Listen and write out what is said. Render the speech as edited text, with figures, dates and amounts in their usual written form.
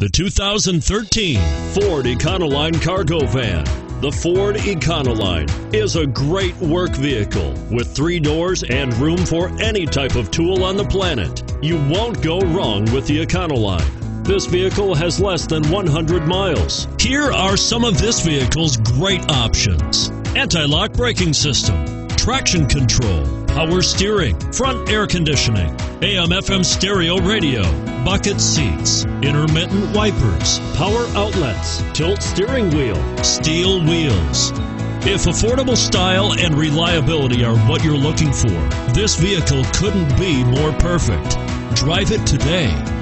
The 2013 Ford Econoline Cargo Van. The Ford Econoline is a great work vehicle with 3 doors and room for any type of tool on the planet. You won't go wrong with the Econoline. This vehicle has less than 100 miles. Here are some of this vehicle's great options: anti-lock braking system, traction control, power steering, front air conditioning, AM/FM stereo radio, bucket seats, intermittent wipers, power outlets, tilt steering wheel, steel wheels. If affordable style and reliability are what you're looking for, this vehicle couldn't be more perfect. Drive it today.